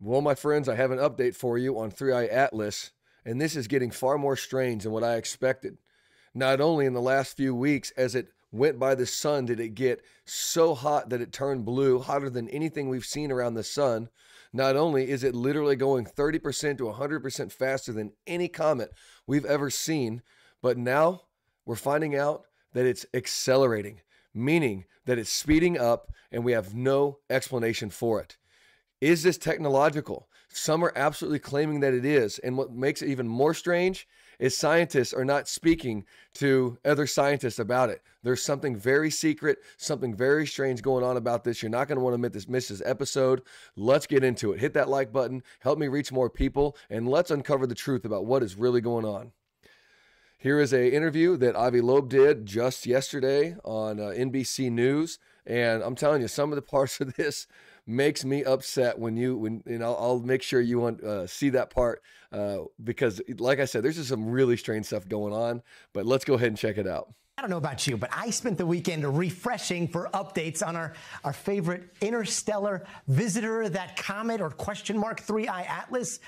Well, my friends, I have an update for you on 3I/Atlas, and this is getting far more strange than what I expected. Not only in the last few weeks as it went by the sun did it get so hot that it turned blue, hotter than anything we've seen around the sun. Not only is it literally going 30% to 100% faster than any comet we've ever seen, but now we're finding out that it's accelerating, meaning that it's speeding up and we have no explanation for it. Is this technological? Some are absolutely claiming that it is. And what makes it even more strange is scientists are not speaking to other scientists about it. There's something very secret, something very strange going on about this. You're not going to want to miss this episode. Let's get into it. Hit that like button, help me reach more people, and let's uncover the truth about what is really going on. Here is an interview that Avi Loeb did just yesterday on NBC News. And I'm telling you, some of the parts of this makes me upset I'll make sure you see that part because, like I said, there's just some really strange stuff going on. But let's go ahead and check it out. I don't know about you, but I spent the weekend refreshing for updates on our favorite interstellar visitor, that comet or question mark 3I/Atlas.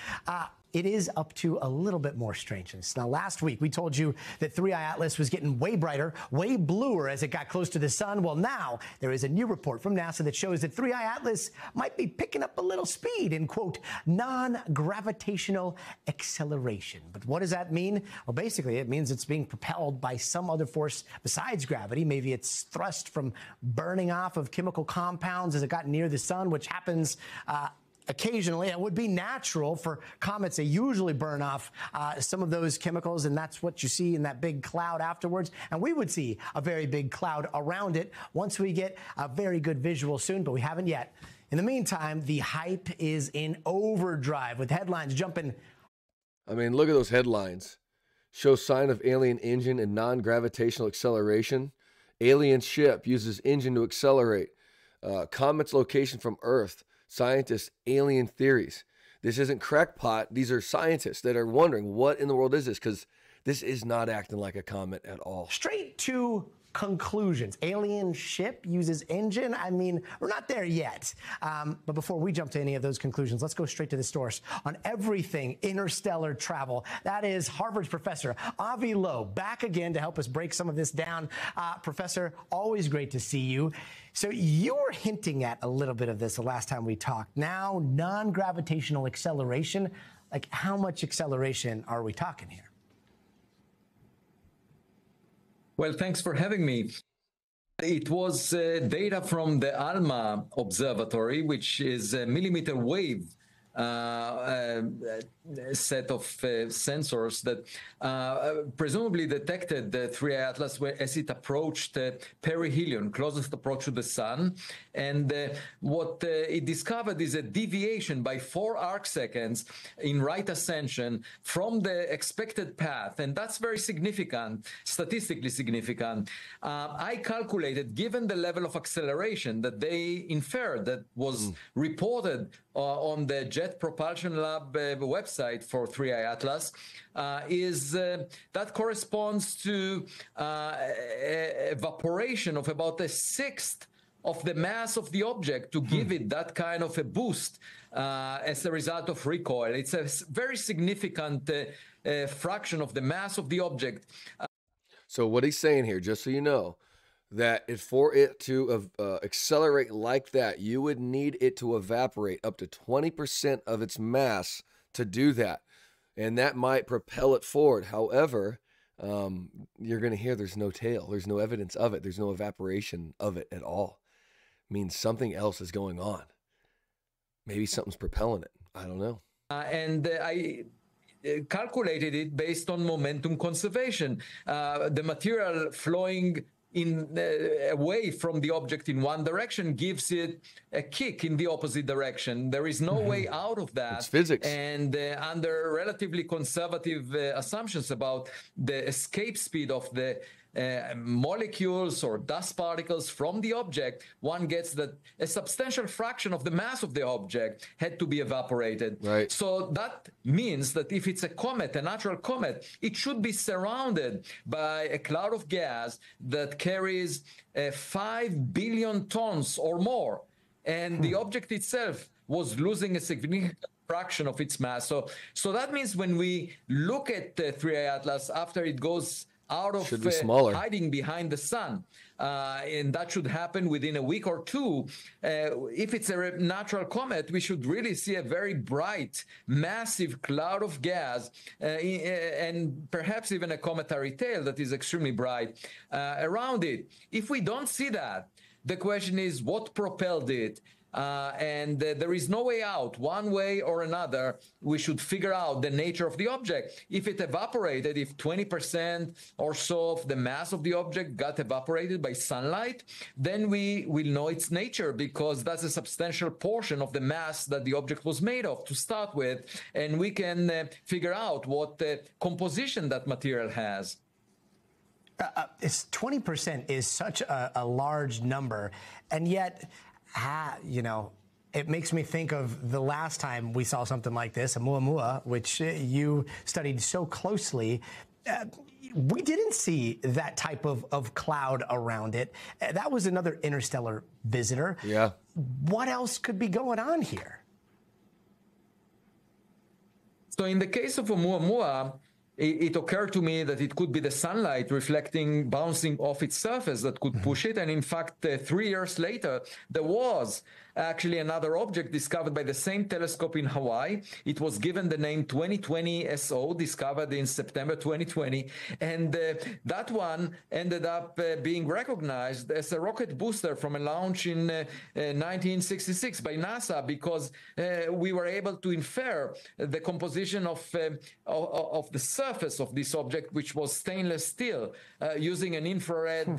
It is up to a little bit more strangeness. Now, last week, we told you that 3I/Atlas was getting way brighter, way bluer as it got close to the sun. Well, now there is a new report from NASA that shows that 3I/Atlas might be picking up a little speed in, quote, non-gravitational acceleration. But what does that mean? Well, basically, it means it's being propelled by some other force besides gravity. Maybe it's thrust from burning off of chemical compounds as it got near the sun, which happens occasionally. It would be natural for comets. They usually burn off some of those chemicals, and that's what you see in that big cloud afterwards. And we would see a very big cloud around it once we get a very good visual soon, but we haven't yet. In the meantime, the hype is in overdrive with headlines jumping. I mean, look at those headlines. Show sign of alien engine and non-gravitational acceleration. Alien ship uses engine to accelerate. Comet's location from Earth. Scientists, alien theories. This isn't crackpot. These are scientists that are wondering what in the world is this, because this is not acting like a comet at all. Straight to conclusions. Alien ship uses engine. I mean, we're not there yet. But before we jump to any of those conclusions, let's go straight to the source on everything interstellar travel. That is Harvard's professor, Avi Loeb, back again to help us break some of this down. Professor, always great to see you. So you were hinting at a little bit of this the last time we talked. Now, non-gravitational acceleration. Like, how much acceleration are we talking here? Well, thanks for having me. It was data from the ALMA Observatory, which is a millimeter wave set of sensors that presumably detected the 3I/Atlas as it approached perihelion, closest approach to the sun. And what it discovered is a deviation by 4 arcseconds in right ascension from the expected path. And that's very significant, statistically significant. I calculated, given the level of acceleration that they inferred that was reported on the Jet Propulsion Lab website for 3I/Atlas, is that corresponds to evaporation of about 1/6 of the mass of the object to give it that kind of a boost as a result of recoil. It's a very significant fraction of the mass of the object. So what he's saying here, just so you know, that for it to accelerate like that, you would need it to evaporate up to 20% of its mass to do that. And that might propel it forward. However, you're going to hear there's no tail. There's no evidence of it. There's no evaporation of it at all. It means something else is going on. Maybe something's propelling it. I don't know. I calculated it based on momentum conservation. The material flowing away from the object in one direction gives it a kick in the opposite direction. There is no way out of that. It's physics. And under relatively conservative assumptions about the escape speed of the molecules or dust particles from the object, one gets that a substantial fraction of the mass of the object had to be evaporated. Right. So that means that if it's a comet, a natural comet, it should be surrounded by a cloud of gas that carries 5 billion tons or more. And the object itself was losing a significant fraction of its mass. So that means when we look at the 3I/Atlas after it goes out of hiding behind the sun, and that should happen within a week or two, if it's a natural comet, we should really see a very bright, massive cloud of gas, and perhaps even a cometary tail that is extremely bright around it. If we don't see that, the question is what propelled it? And there is no way out. One way or another, we should figure out the nature of the object. If it evaporated, if 20% or so of the mass of the object got evaporated by sunlight, then we will know its nature, because that's a substantial portion of the mass that the object was made of to start with, and we can figure out what composition that material has. It's 20% is such a large number, and yet... you know, it makes me think of the last time we saw something like this, Oumuamua, which you studied so closely. We didn't see that type of cloud around it. That was another interstellar visitor. Yeah. What else could be going on here? So in the case of Oumuamua, it occurred to me that it could be the sunlight reflecting, bouncing off its surface that could push it. And in fact, 3 years later, there was actually another object discovered by the same telescope in Hawaii. It was given the name 2020SO, discovered in September 2020. And that one ended up being recognized as a rocket booster from a launch in 1966 by NASA, because we were able to infer the composition of the surface of this object, which was stainless steel, using an infrared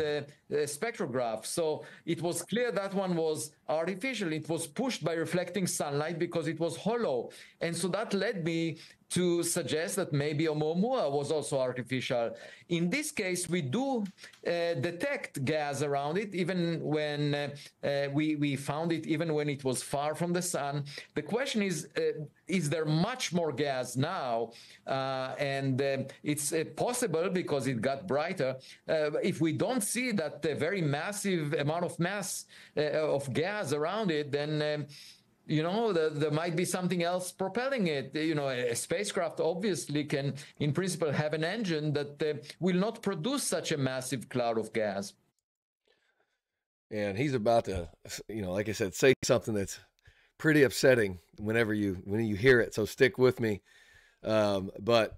spectrograph. So it was clear that one was artificial. It was pushed by reflecting sunlight because it was hollow. And so that led me to suggest that maybe Oumuamua was also artificial. In this case, we do detect gas around it, even when we found it, even when it was far from the sun. The question is there much more gas now? And it's possible because it got brighter. If we don't see that very massive amount of mass of gas around it, then you know, there might be something else propelling it. You know, a spacecraft obviously can, in principle, have an engine that will not produce such a massive cloud of gas. And he's about to, you know, like I said, say something that's pretty upsetting whenever you hear it. So stick with me. But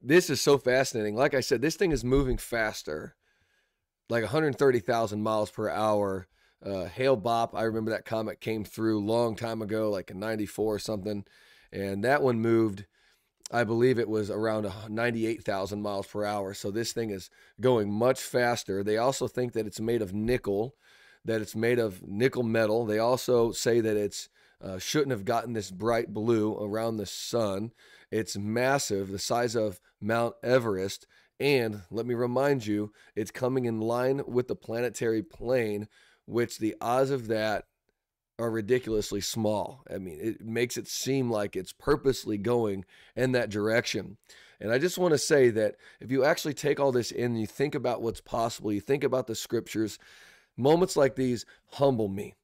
this is so fascinating. Like I said, this thing is moving faster, like 130,000 miles per hour. Hale Bopp, I remember that comet came through long time ago, like in 94 or something, and that one moved, I believe it was around 98,000 miles per hour. So this thing is going much faster. They also think that it's made of nickel, that it's made of nickel metal. They also say that it's shouldn't have gotten this bright blue around the sun. It's massive, the size of Mount Everest, and let me remind you, it's coming in line with the planetary plane, which the odds of that are ridiculously small. I mean, it makes it seem like it's purposely going in that direction. And I just want to say that if you actually take all this in and you think about what's possible, you think about the scriptures, moments like these humble me.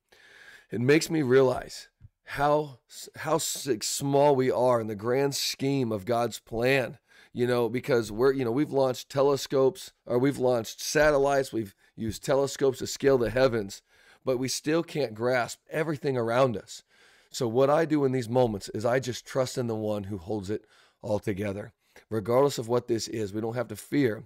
It makes me realize how small we are in the grand scheme of God's plan. You know, because we've launched telescopes, or we've launched satellites, we've used telescopes to scale the heavens, but we still can't grasp everything around us. So what I do in these moments is I just trust in the one who holds it all together. Regardless of what this is, we don't have to fear.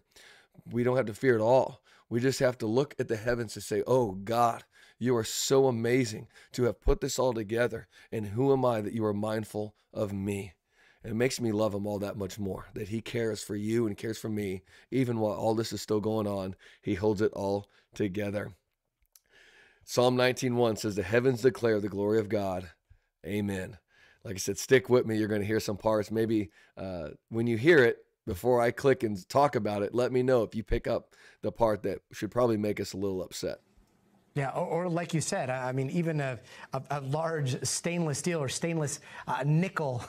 We don't have to fear at all. We just have to look at the heavens to say, oh God, you are so amazing to have put this all together. And who am I that you are mindful of me? It makes me love him all that much more, that he cares for you and cares for me. Even while all this is still going on, he holds it all together. Psalm 19:1 says, the heavens declare the glory of God. Amen. Like I said, stick with me. You're going to hear some parts. Maybe when you hear it, before I click and talk about it, let me know if you pick up the part that should probably make us a little upset. Yeah, or like you said, I mean, even a large stainless steel or stainless nickel,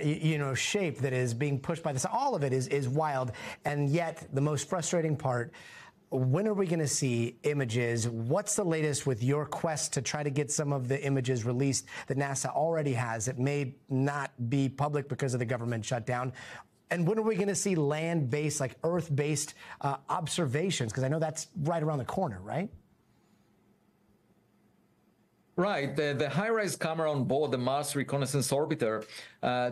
you know, shape that is being pushed by this, all of it is wild. And yet the most frustrating part When are we going to see images? What's the latest with your quest to try to get some of the images released that NASA already has? It may not be public because of the government shutdown. And when are we going to see land-based, like Earth-based observations? Because I know that's right around the corner, right? Right. The high-res camera on board the Mars Reconnaissance Orbiter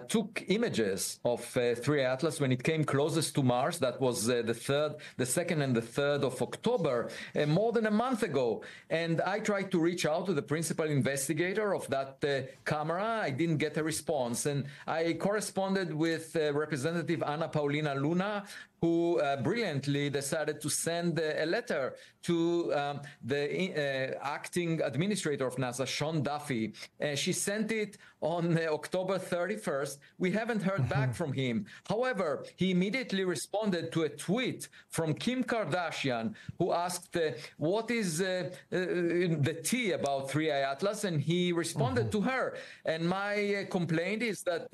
took images of 3I/Atlas when it came closest to Mars. That was the 2nd and the 3rd of October, more than a month ago. And I tried to reach out to the principal investigator of that camera. I didn't get a response. And I corresponded with Representative Anna Paulina Luna, who brilliantly decided to send a letter to the acting administrator of NASA, Sean Duffy. She sent it on October 31st. We haven't heard back from him. However, he immediately responded to a tweet from Kim Kardashian, who asked, what is the tea about 3I/Atlas? And he responded to her. And my complaint is that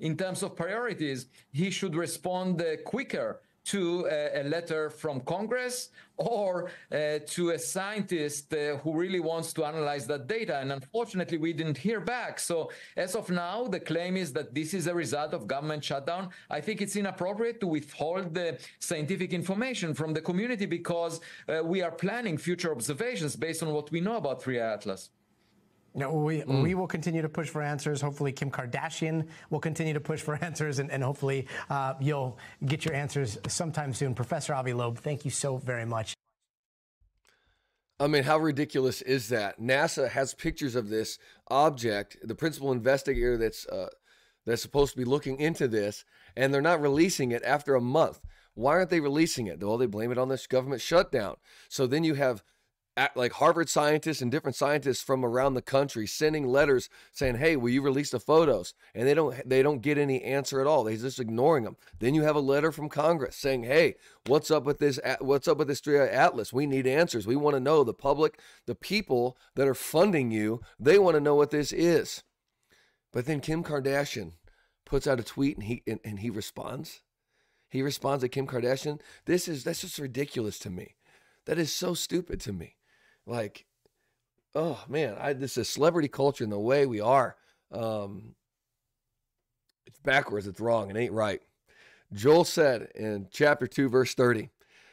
in terms of priorities, he should respond quicker to a letter from Congress or to a scientist who really wants to analyze that data. And unfortunately, we didn't hear back. So as of now, the claim is that this is a result of government shutdown. I think it's inappropriate to withhold the scientific information from the community because we are planning future observations based on what we know about 3I/Atlas. No, we will continue to push for answers. Hopefully, Kim Kardashian will continue to push for answers, and hopefully you'll get your answers sometime soon. Professor Avi Loeb, thank you so very much. I mean, how ridiculous is that? NASA has pictures of this object, the principal investigator that's supposed to be looking into this, and they're not releasing it after a month. Why aren't they releasing it? Well, they blame it on this government shutdown. So then you have like Harvard scientists and different scientists from around the country sending letters saying, hey, will you release the photos? And they don't get any answer at all. They're just ignoring them. Then you have a letter from Congress saying, hey, what's up with this? What's up with this 3I/Atlas? We need answers. We want to know. The public, the people that are funding you, they want to know what this is. But then Kim Kardashian puts out a tweet and he responds. He responds to Kim Kardashian. That's just ridiculous to me. That is so stupid to me. Like, oh man, this is celebrity culture and the way we are. It's backwards, it's wrong, it ain't right. Joel said in chapter 2, verse 30,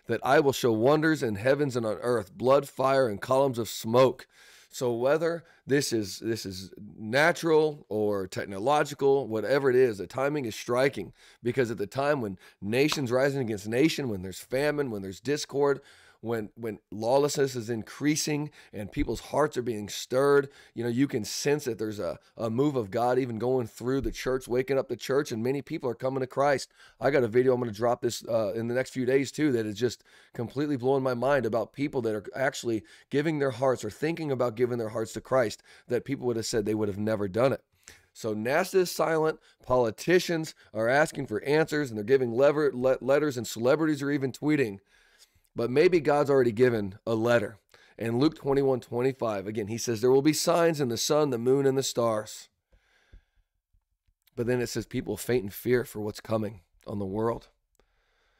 that I will show wonders in heavens and on earth, blood, fire, and columns of smoke. So whether this is natural or technological, whatever it is, the timing is striking, because at the time when nations rising against nation, when there's famine, when there's discord, when lawlessness is increasing and people's hearts are being stirred, you know, you can sense that there's a move of God even going through the church, waking up the church, and many people are coming to Christ. I got a video I'm going to drop this in the next few days too that is just completely blowing my mind about people that are actually giving their hearts or thinking about giving their hearts to Christ that people would have said they would have never done it. So NASA is silent, politicians are asking for answers, and they're giving letters, and celebrities are even tweeting. But maybe God's already given a letter. And Luke 21:25, again, he says, there will be signs in the sun, the moon, and the stars. But then it says people faint in fear for what's coming on the world.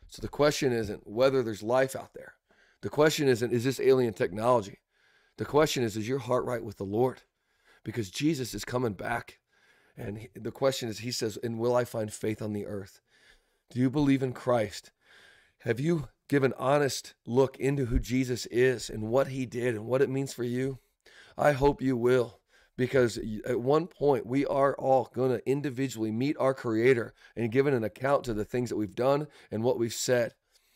So the question isn't whether there's life out there. The question isn't, is this alien technology? The question is your heart right with the Lord? Because Jesus is coming back. And the question is, he says, and will I find faith on the earth? Do you believe in Christ? Have you give an honest look into who Jesus is and what he did and what it means for you? I hope you will, because at one point we are all going to individually meet our Creator and give an account to the things that we've done and what we've said.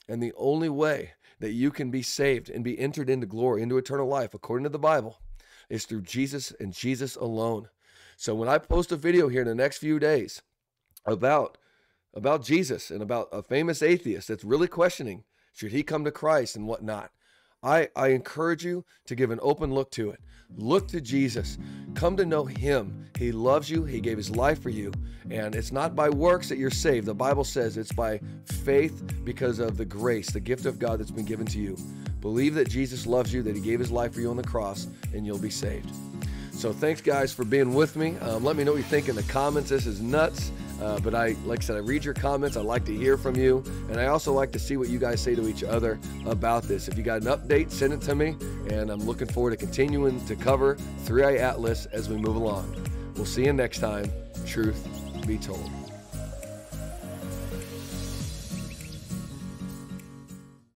And the only way that you can be saved and be entered into glory, into eternal life, according to the Bible, is through Jesus and Jesus alone. So when I post a video here in the next few days about Jesus and about a famous atheist that's really questioning, should he come to Christ and whatnot? I encourage you to give an open look to it. Look to Jesus. Come to know him. He loves you. He gave his life for you. And it's not by works that you're saved. The Bible says it's by faith because of the grace, the gift of God that's been given to you. Believe that Jesus loves you, that he gave his life for you on the cross, and you'll be saved. So thanks, guys, for being with me. Let me know what you think in the comments. This is nuts. But like I said, I read your comments. I like to hear from you. And I also like to see what you guys say to each other about this. If you got an update, send it to me. And I'm looking forward to continuing to cover 3I Atlas as we move along. We'll see you next time. Truth Be Told.